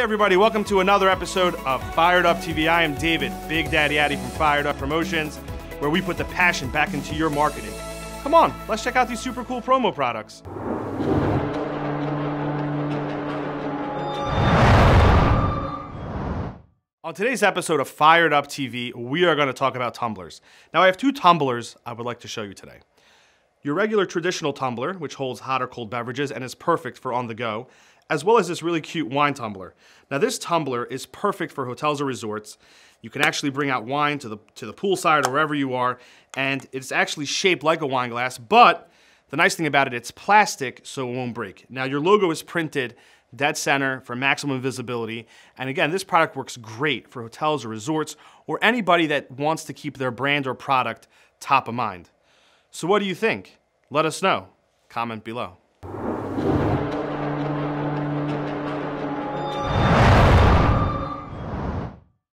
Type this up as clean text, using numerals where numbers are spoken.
Hey everybody, welcome to another episode of Fired Up TV. I am David, Big Daddy Addy from Fired Up Promotions, where we put the passion back into your marketing. Come on, let's check out these super cool promo products. On today's episode of Fired Up TV, we are going to talk about tumblers. Now I have two tumblers I would like to show you today. Your regular traditional tumbler, which holds hot or cold beverages and is perfect for on the go, as well as this really cute wine tumbler. Now this tumbler is perfect for hotels or resorts. You can actually bring out wine to the poolside or wherever you are, and it's actually shaped like a wine glass, but the nice thing about it, it's plastic so it won't break. Now your logo is printed dead center for maximum visibility, and again, this product works great for hotels or resorts or anybody that wants to keep their brand or product top of mind. So what do you think? Let us know. Comment below.